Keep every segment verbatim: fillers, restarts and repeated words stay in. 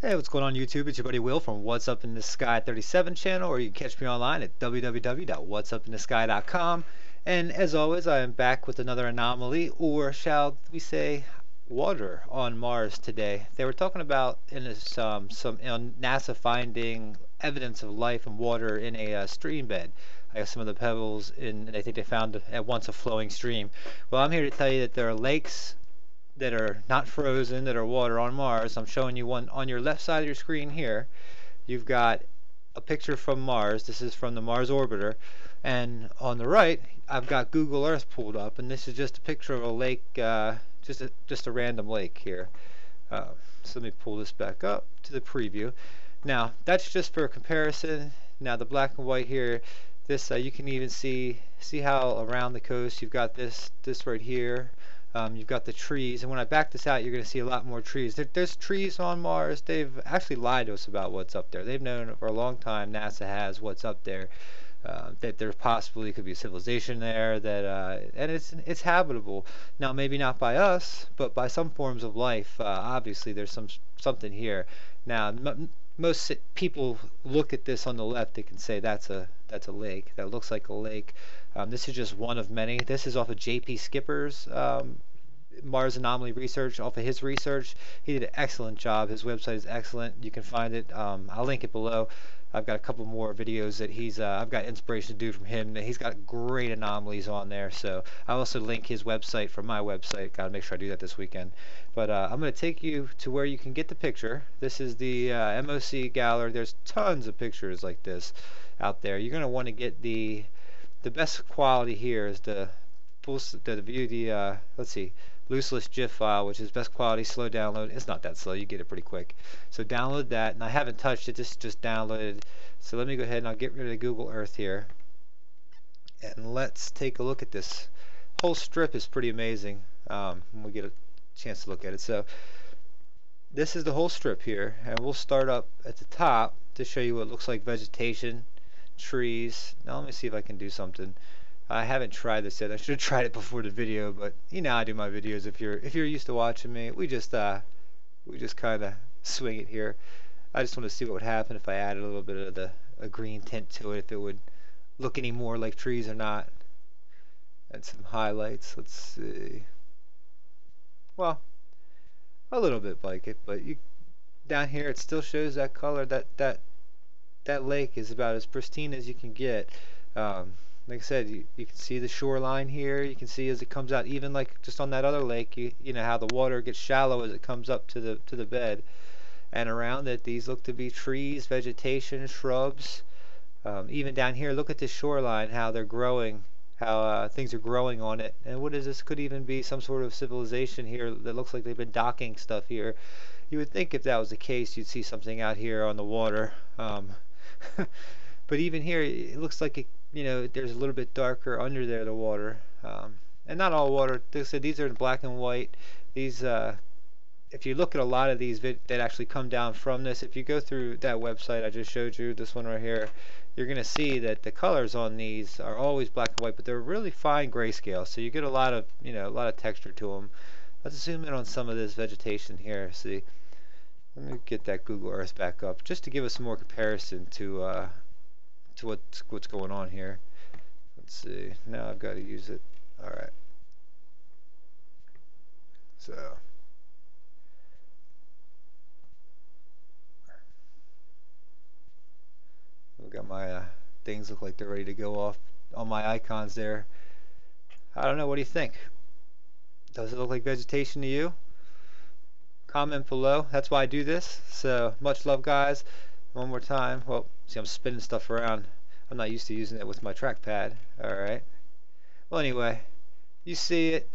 Hey, what's going on YouTube? It's your buddy Will from What's Up in the Sky thirty-seven channel, or you can catch me online at w w w dot whats up in the sky dot com. And as always, I am back with another anomaly, or shall we say water, on Mars today. They were talking about in this, um, some in NASA finding evidence of life and water in a uh, stream bed. I guess some of the pebbles in, I think they found at once a flowing stream. Well, I'm here to tell you that there are lakes that are not frozen, that are water on Mars. I'm showing you one on your left side of your screen here. You've got a picture from Mars. This is from the Mars orbiter. And on the right, I've got Google Earth pulled up, and this is just a picture of a lake, uh, just, a, just a random lake here. Uh, so let me pull this back up to the preview. Now, that's just for comparison. Now, the black and white here, this uh, you can even see, see how around the coast you've got this, this right here. Um, you've got the trees, and when I back this out, you're going to see a lot more trees. There, there's trees on Mars. They've actually lied to us about what's up there. They've known for a long time, NASA has, what's up there, uh, that there possibly could be a civilization there, that uh, and it's it's habitable. Now, maybe not by us, but by some forms of life. Uh, obviously, there's some something here. Now, m most people look at this on the left. They can say that's a that's a lake. That looks like a lake. Um, this is just one of many. This is off of J P Skipper's um, Mars Anomaly Research, off of his research. He did an excellent job. His website is excellent. You can find it. Um, I'll link it below. I've got a couple more videos that he's, uh, I've got inspiration to do from him. He's got great anomalies on there. So I also link his website from my website. Got to make sure I do that this weekend. But uh, I'm going to take you to where you can get the picture. This is the uh, M O C gallery. There's tons of pictures like this out there. You're going to want to get the the best quality here is the full the view the uh, let's see looseless GIF file, which is best quality slow download. It's not that slow. You get it pretty quick. So download that, and I haven't touched it. This is just downloaded. So let me go ahead and I'll get rid of Google Earth here, and let's take a look at this. Whole strip is pretty amazing um, when we get a chance to look at it. So this is the whole strip here, and we'll start up at the top to show you what looks like vegetation. Trees. Now let me see if I can do something. I haven't tried this yet. I should have tried it before the video, but you know I do my videos. If you're if you're used to watching me, we just uh we just kind of swing it here. I just want to see what would happen if I added a little bit of the a green tint to it, if it would look any more like trees or not. And some highlights. Let's see. Well, a little bit like it, but you down here it still shows that color. That that. That lake is about as pristine as you can get. Um, like I said, you, you can see the shoreline here. You can see as it comes out, even like just on that other lake, you, you know how the water gets shallow as it comes up to the to the bed, and around it these look to be trees, vegetation, shrubs. Um, even down here, look at this shoreline, how they're growing, how uh, things are growing on it. And what is this? Could even be some sort of civilization here that looks like they've been docking stuff here. You would think if that was the case, you'd see something out here on the water. Um, but even here it looks like it, you know there's a little bit darker under there, the water, um, and not all water. They said these are in black and white. These uh, if you look at a lot of these vid that actually come down from this, if you go through that website I just showed you, this one right here, you're gonna see that the colors on these are always black and white, but they're really fine grayscale, so you get a lot of you know a lot of texture to them. Let's zoom in on some of this vegetation here. See, let me get that Google Earth back up just to give us some more comparison to uh, to what's what's going on here. Let's see. Now I've got to use it. All right. So I've got my uh, things look like they're ready to go off on my icons there. I don't know. What do you think? Does it look like vegetation to you? Comment below. That's why I do this. So much love, guys. One more time. Well, see, I'm spinning stuff around. I'm not used to using it with my trackpad. All right. Well, anyway, you see it.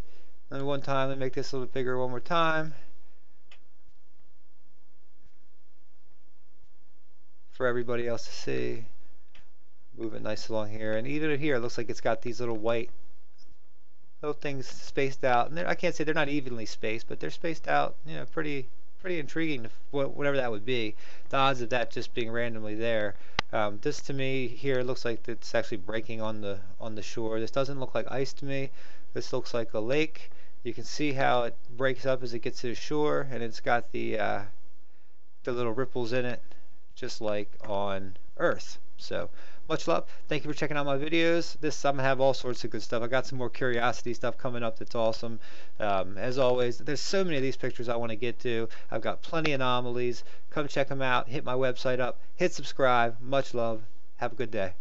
And one time, let me make this a little bit bigger. One more time. For everybody else to see. Move it nice along here. And even here, it looks like it's got these little white little things spaced out, and I can't say they're not evenly spaced, but they're spaced out, you know, pretty, pretty intriguing. To wh whatever that would be, the odds of that just being randomly there. Um, this to me here looks like it's actually breaking on the on the shore. This doesn't look like ice to me. This looks like a lake. You can see how it breaks up as it gets to the shore, and it's got the uh, the little ripples in it, just like on Earth. So much love. Thank you for checking out my videos. This, I'm gonna have all sorts of good stuff. I got some more Curiosity stuff coming up that's awesome. Um, as always, there's so many of these pictures I want to get to. I've got plenty of anomalies. Come check them out. Hit my website up. Hit subscribe. Much love. Have a good day.